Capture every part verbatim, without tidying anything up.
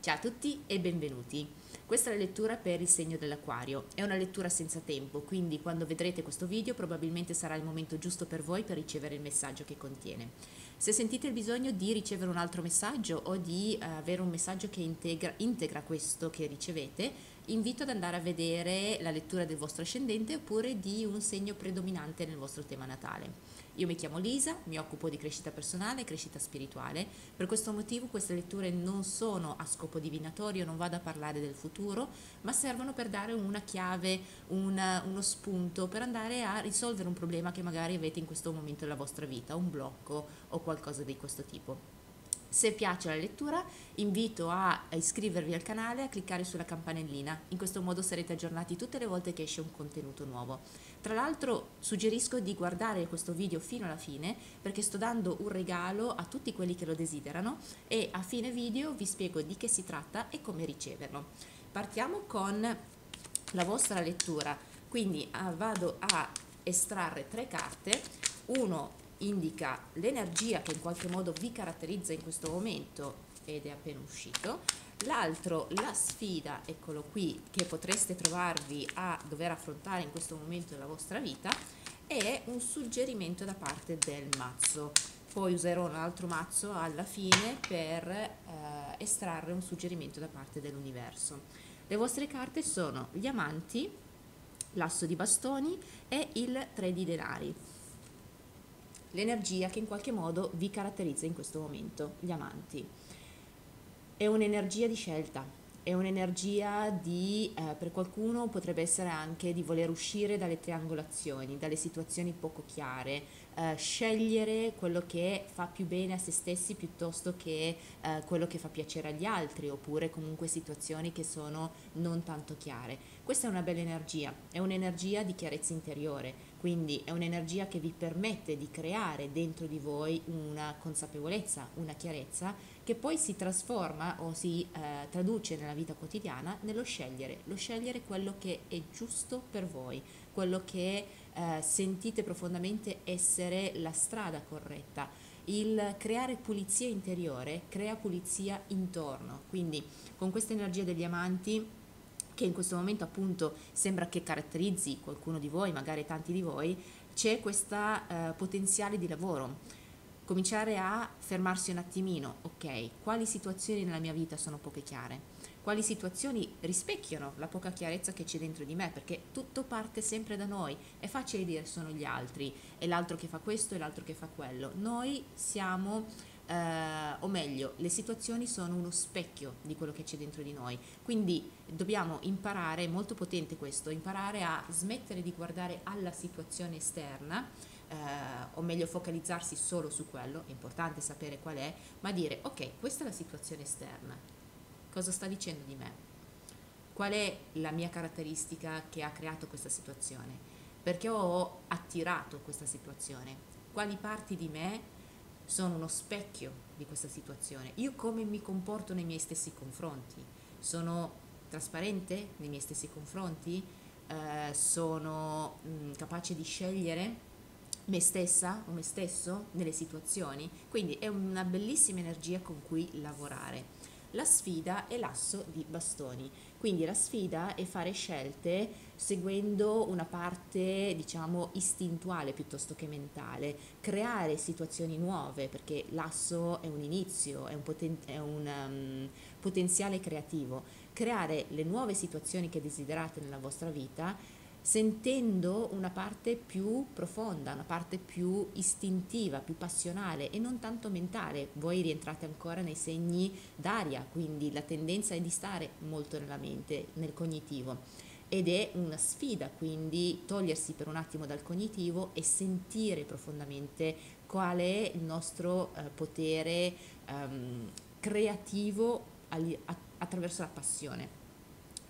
Ciao a tutti e benvenuti. Questa è la lettura per il segno dell'Acquario. È una lettura senza tempo, quindi quando vedrete questo video probabilmente sarà il momento giusto per voi per ricevere il messaggio che contiene. Se sentite il bisogno di ricevere un altro messaggio o di avere un messaggio che integra, integra questo che ricevete, invito ad andare a vedere la lettura del vostro ascendente oppure di un segno predominante nel vostro tema natale. Io mi chiamo Lisa, mi occupo di crescita personale e crescita spirituale. Per questo motivo queste letture non sono a scopo divinatorio, non vado a parlare del futuro, ma servono per dare una chiave, una, uno spunto per andare a risolvere un problema che magari avete in questo momento della vostra vita, un blocco o qualcosa di questo tipo. Se piace la lettura, invito a iscrivervi al canale e a cliccare sulla campanellina, in questo modo sarete aggiornati tutte le volte che esce un contenuto nuovo. Tra l'altro suggerisco di guardare questo video fino alla fine, perché sto dando un regalo a tutti quelli che lo desiderano e a fine video vi spiego di che si tratta e come riceverlo. Partiamo con la vostra lettura, quindi vado a estrarre tre carte. Uno indica l'energia che in qualche modo vi caratterizza in questo momento ed è appena uscito, l'altro la sfida, eccolo qui, che potreste trovarvi a dover affrontare in questo momento della vostra vita, e un suggerimento da parte del mazzo. Poi userò un altro mazzo alla fine per eh, estrarre un suggerimento da parte dell'universo. Le vostre carte sono gli amanti, l'asso di bastoni e il tre di denari. L'energia che in qualche modo vi caratterizza in questo momento, gli amanti. È un'energia di scelta, è un'energia di, eh, per qualcuno potrebbe essere anche di voler uscire dalle triangolazioni, dalle situazioni poco chiare, eh, scegliere quello che fa più bene a se stessi piuttosto che eh, quello che fa piacere agli altri, oppure comunque situazioni che sono non tanto chiare. Questa è una bella energia, è un'energia di chiarezza interiore. Quindi è un'energia che vi permette di creare dentro di voi una consapevolezza, una chiarezza che poi si trasforma o si eh, traduce nella vita quotidiana nello scegliere, lo scegliere quello che è giusto per voi, quello che eh, sentite profondamente essere la strada corretta. Il creare pulizia interiore crea pulizia intorno, quindi con questa energia degli amanti, che in questo momento appunto sembra che caratterizzi qualcuno di voi, magari tanti di voi, c'è questa eh, potenziale di lavoro. Cominciare a fermarsi un attimino, ok, quali situazioni nella mia vita sono poco chiare, quali situazioni rispecchiano la poca chiarezza che c'è dentro di me, perché tutto parte sempre da noi. È facile dire sono gli altri, è l'altro che fa questo, è l'altro che fa quello. Noi siamo... Uh, o meglio, le situazioni sono uno specchio di quello che c'è dentro di noi, quindi dobbiamo imparare, è molto potente questo, imparare a smettere di guardare alla situazione esterna, uh, o meglio focalizzarsi solo su quello, è importante sapere qual è, ma dire ok, questa è la situazione esterna, cosa sta dicendo di me? Qual è la mia caratteristica che ha creato questa situazione? Perché ho attirato questa situazione? Quali parti di me sono uno specchio di questa situazione? Io come mi comporto nei miei stessi confronti? Sono trasparente nei miei stessi confronti? Eh, sono mh, capace di scegliere me stessa o me stesso nelle situazioni? Quindi è una bellissima energia con cui lavorare. La sfida è l'asso di bastoni, quindi la sfida è fare scelte seguendo una parte, diciamo, istintuale piuttosto che mentale, creare situazioni nuove, perché l'asso è un inizio, è un, poten- è un um, potenziale creativo, creare le nuove situazioni che desiderate nella vostra vita, sentendo una parte più profonda, una parte più istintiva, più passionale e non tanto mentale. Voi rientrate ancora nei segni d'aria, quindi la tendenza è di stare molto nella mente, nel cognitivo, ed è una sfida, quindi togliersi per un attimo dal cognitivo e sentire profondamente qual è il nostro eh, potere ehm, creativo attraverso la passione.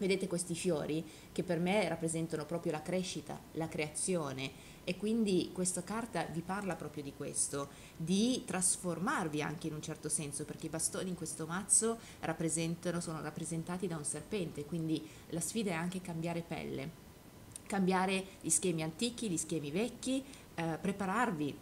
Vedete questi fiori che per me rappresentano proprio la crescita, la creazione, e quindi questa carta vi parla proprio di questo, di trasformarvi anche in un certo senso, perché i bastoni in questo mazzo rappresentano, sono rappresentati da un serpente, quindi la sfida è anche cambiare pelle, cambiare gli schemi antichi, gli schemi vecchi, eh, prepararvi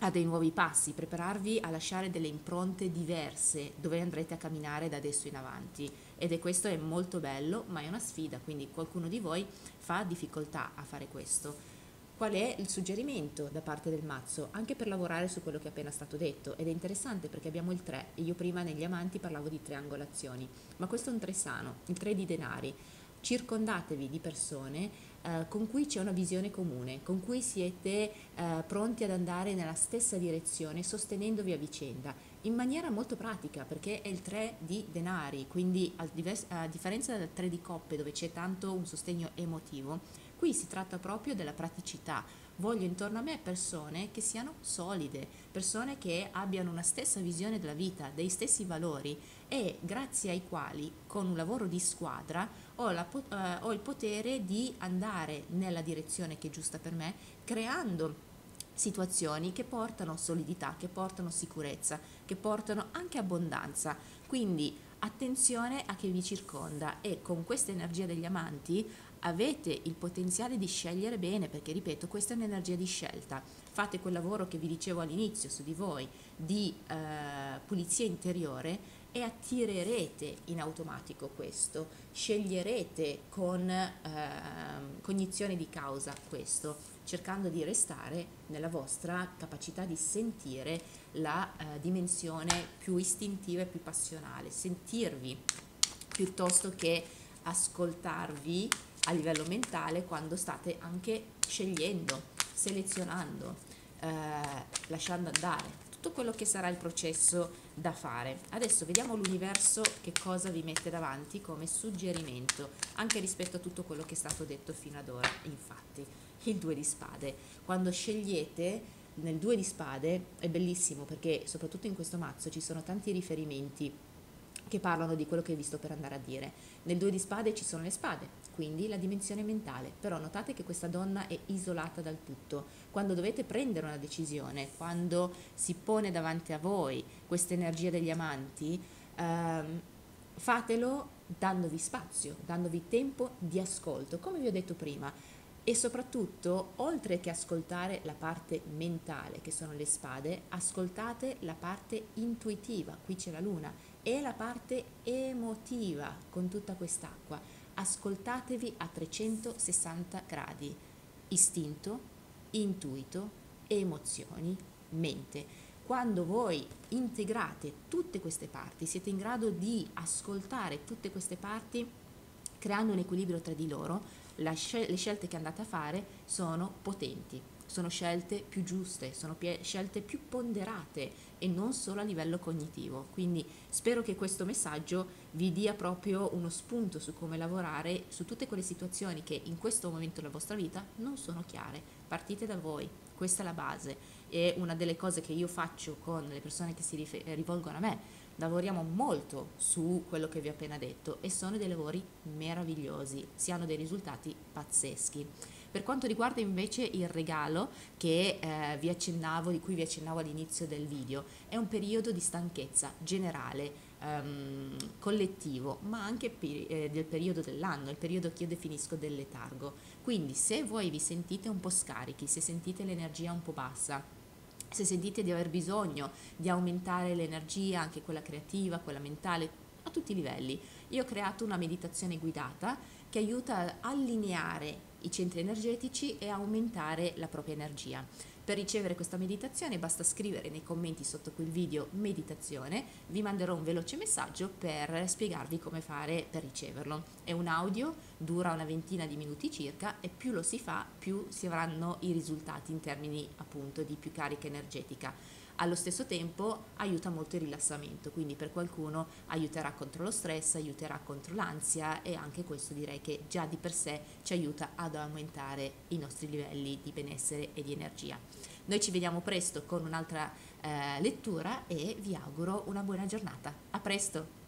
a dei nuovi passi, prepararvi a lasciare delle impronte diverse dove andrete a camminare da adesso in avanti, ed è questo è molto bello, ma è una sfida, quindi qualcuno di voi fa difficoltà a fare questo. Qual è il suggerimento da parte del mazzo? Anche per lavorare su quello che è appena stato detto, ed è interessante perché abbiamo il tre, e io prima negli amanti parlavo di triangolazioni, ma questo è un tre sano, il tre di denari. Circondatevi di persone eh, con cui c'è una visione comune, con cui siete eh, pronti ad andare nella stessa direzione, sostenendovi a vicenda, in maniera molto pratica, perché è il tre di denari, quindi a, a differenza del tre di coppe dove c'è tanto un sostegno emotivo, qui si tratta proprio della praticità. Voglio intorno a me persone che siano solide, persone che abbiano una stessa visione della vita, dei stessi valori, e grazie ai quali con un lavoro di squadra ho, la, eh, ho il potere di andare nella direzione che è giusta per me, creando situazioni che portano solidità, che portano sicurezza, che portano anche abbondanza. Quindi attenzione a chi vi circonda, e con questa energia degli amanti avete il potenziale di scegliere bene, perché ripeto, questa è un'energia di scelta. Fate quel lavoro che vi dicevo all'inizio su di voi, di eh, pulizia interiore, e attirerete in automatico questo, sceglierete con eh, cognizione di causa questo, cercando di restare nella vostra capacità di sentire la eh, dimensione più istintiva e più passionale, sentirvi piuttosto che ascoltarvi a livello mentale quando state anche scegliendo, selezionando, eh, lasciando andare tutto quello che sarà il processo da fare. Adesso vediamo l'universo che cosa vi mette davanti come suggerimento, anche rispetto a tutto quello che è stato detto fino ad ora. Infatti il due di spade, quando scegliete nel due di spade è bellissimo, perché soprattutto in questo mazzo ci sono tanti riferimenti che parlano di quello che vi sto per andare a dire. Nel due di spade ci sono le spade, quindi la dimensione mentale, però notate che questa donna è isolata dal tutto. Quando dovete prendere una decisione, quando si pone davanti a voi questa energia degli amanti, ehm, fatelo dandovi spazio, dandovi tempo di ascolto, come vi ho detto prima. E soprattutto, oltre che ascoltare la parte mentale, che sono le spade, ascoltate la parte intuitiva, qui c'è la luna, e la parte emotiva con tutta quest'acqua. Ascoltatevi a trecentosessanta gradi, istinto, intuito, emozioni, mente. Quando voi integrate tutte queste parti, siete in grado di ascoltare tutte queste parti creando un equilibrio tra di loro. La scel- le scelte che andate a fare sono potenti, sono scelte più giuste, sono pie- scelte più ponderate, e non solo a livello cognitivo. Quindi spero che questo messaggio vi dia proprio uno spunto su come lavorare su tutte quelle situazioni che in questo momento della vostra vita non sono chiare. Partite da voi, questa è la base, è una delle cose che io faccio con le persone che si rifer- rivolgono a me. Lavoriamo molto su quello che vi ho appena detto, e sono dei lavori meravigliosi, si hanno dei risultati pazzeschi. Per quanto riguarda invece il regalo che eh, vi accennavo, di cui vi accennavo all'inizio del video, è un periodo di stanchezza generale, ehm, collettivo, ma anche per, eh, del periodo dell'anno, il periodo che io definisco del letargo. Quindi se voi vi sentite un po' scarichi, se sentite l'energia un po' bassa, se sentite di aver bisogno di aumentare l'energia, anche quella creativa, quella mentale, a tutti i livelli, io ho creato una meditazione guidata che aiuta ad allineare i centri energetici e aumentare la propria energia. Per ricevere questa meditazione basta scrivere nei commenti sotto qui il video meditazione, vi manderò un veloce messaggio per spiegarvi come fare per riceverlo. È un audio, dura una ventina di minuti circa, e più lo si fa più si avranno i risultati in termini appunto di più carica energetica. Allo stesso tempo aiuta molto il rilassamento, quindi per qualcuno aiuterà contro lo stress, aiuterà contro l'ansia, e anche questo direi che già di per sé ci aiuta ad aumentare i nostri livelli di benessere e di energia. Noi ci vediamo presto con un'altra eh, lettura, e vi auguro una buona giornata. A presto!